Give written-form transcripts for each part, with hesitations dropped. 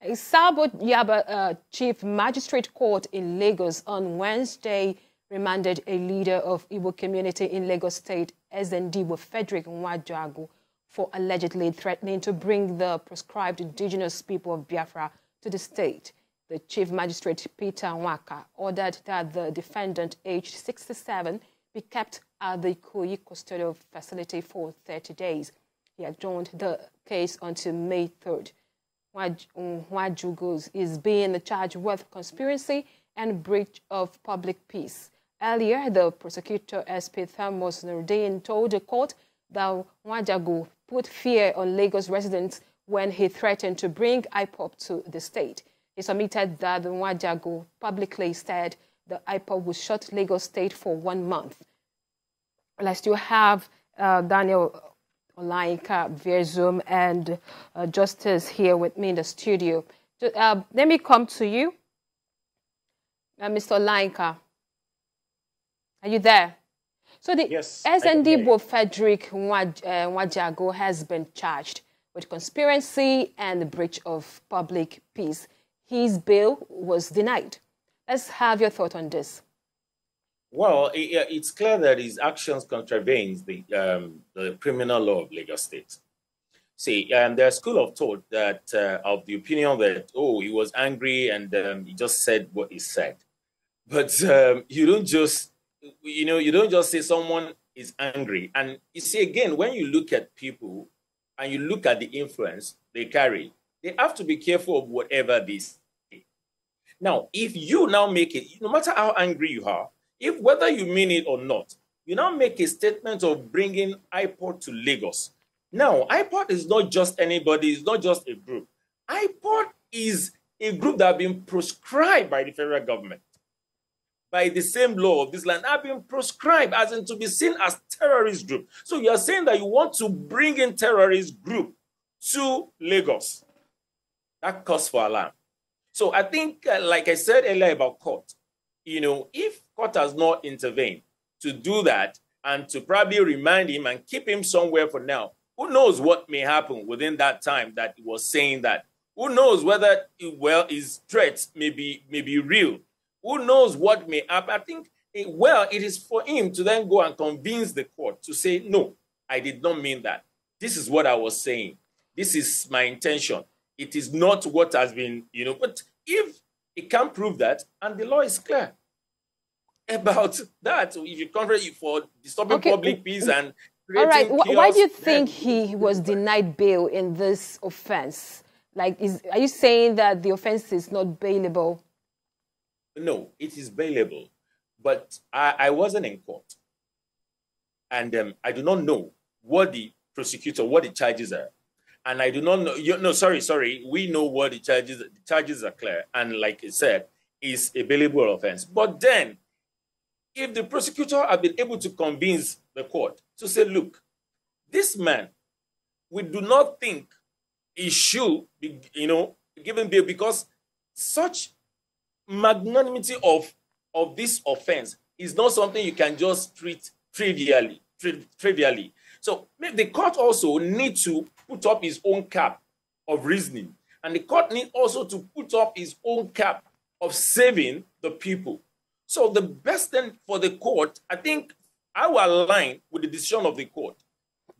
A Sabo Yaba Chief Magistrate Court in Lagos on Wednesday remanded a leader of Igbo community in Lagos State, SND, Frederick Nwadiwagu, for allegedly threatening to bring the proscribed indigenous people of Biafra to the state. The Chief Magistrate, Peter Nwaka, ordered that the defendant, aged 67, be kept at the Ikoyi custodial facility for 30 days. He adjourned the case until May 3rd. Nwadiwagu is being charged with conspiracy and breach of public peace. Earlier, the prosecutor, S.P. Thermos Nardine, told the court that Nwadiwagu put fear on Lagos residents when he threatened to bring IPOB to the state. He submitted that Nwadiwagu publicly said the IPOB will shut Lagos State for 1 month. Last, you have Daniel Olayinka via Zoom and Justice here with me in the studio. Let me come to you. Mr. Olayinka, are you there? So the SND Frederick Nwadiwagu has been charged with conspiracy and the breach of public peace. His bail was denied. Let's have your thought on this. Well, it's clear that his actions contravenes the criminal law of Lagos State. See, and there's school of thought that of the opinion that, oh, he was angry and he just said what he said. But you don't just say someone is angry. And you see, again, when you look at people and you look at the influence they carry, they have to be careful of whatever they say. Now, if you now make it, no matter how angry you are, if whether you mean it or not, you now make a statement of bringing IPOB to Lagos. Now, IPOB is not just anybody, it's not just a group. IPOB is a group that have been proscribed by the federal government, by the same law of this land, have been proscribed as in to be seen as terrorist group. So you are saying that you want to bring in terrorist group to Lagos. That calls for alarm. So I think, like I said earlier about court, you know, if court has not intervened to do that and to probably remind him and keep him somewhere for now, who knows what may happen within that time that he was saying that? Who knows whether, well, his threats may be real? Who knows what may happen? I think, well, it is for him to then go and convince the court to say, no, I did not mean that. This is what I was saying. This is my intention. It is not what has been, you know, but if it can prove that, and the law is clear about that, if you come for disturbing public peace and creating chaos, why do you think he was denied bail in this offense? Like, are you saying that the offense is not bailable? No, it is bailable, but I wasn't in court, and I do not know what the prosecutor, what the charges are. And I do not know, we know what the charges, are clear. And like I said, it's a bailable offense. But then, if the prosecutor had been able to convince the court to say, look, this man, we do not think he should be, you know, given bail because such magnanimity of this offense is not something you can just treat trivially. So the court also needs to put up his own cap of reasoning. And the court needs also to put up his own cap of saving the people. So the best thing for the court, I think I will align with the decision of the court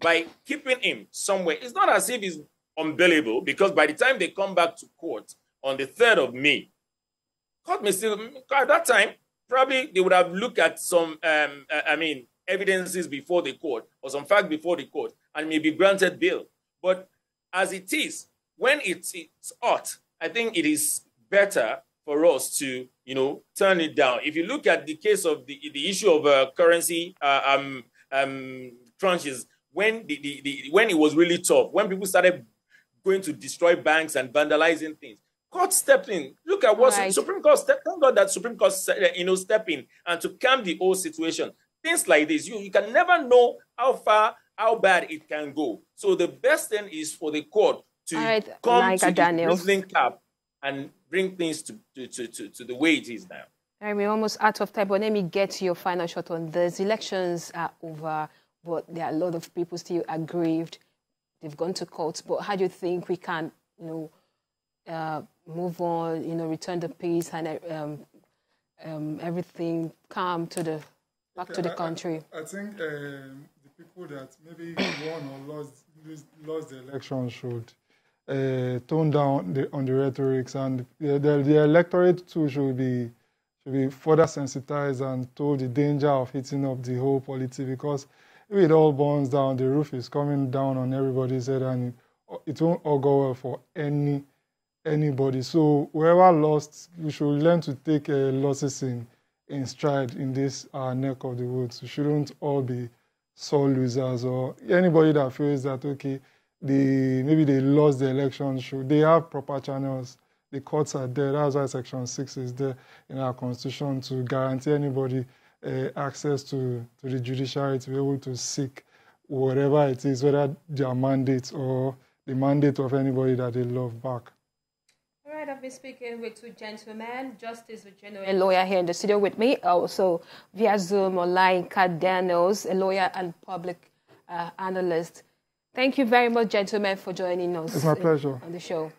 by keeping him somewhere. It's not as if he's unbailable because by the time they come back to court on the 3rd of May, court may still, at that time, probably they would have looked at some, evidences before the court or some fact before the court and may be granted bail. But as it is, when it's hot, I think it is better for us to, you know, turn it down. If you look at the case of the issue of currency tranches, when when it was really tough, when people started going to destroy banks and vandalizing things, court stepped in. Look at what Supreme Court stepped in. Thank God that Supreme Court, you know, stepped in and to calm the whole situation. Things like this, you can never know how far, how bad it can go. So the best thing is for the court to come to the reasoning cap and bring things to the way it is now. We're almost out of time, but let me get to your final shot on this. Elections are over, but there are a lot of people still aggrieved. They've gone to court, but how do you think we can, you know, move on, you know, return to peace and everything calm to the back to the country? I think the people that maybe won or lost the election should tone down on the rhetorics, and the electorate too should be further sensitized and told the danger of hitting up the whole polity, because if it all burns down, the roof is coming down on everybody's head, and it won't all go well for anybody. So whoever lost, we should learn to take losses in stride in this neck of the woods. We shouldn't all be sore losers, or anybody that feels that, okay, maybe they lost the election, they have proper channels. The courts are there. That's why Section 6 is there in our Constitution, to guarantee anybody access to the judiciary, to be able to seek whatever it is, whether their mandate or the mandate of anybody that they love back. All right, I've been speaking with two gentlemen, Justice Regeneres, a lawyer here in the studio with me, also via Zoom, Olayinka Daniels, a lawyer and public analyst. Thank you very much, gentlemen, for joining us. It's my pleasure. On the show.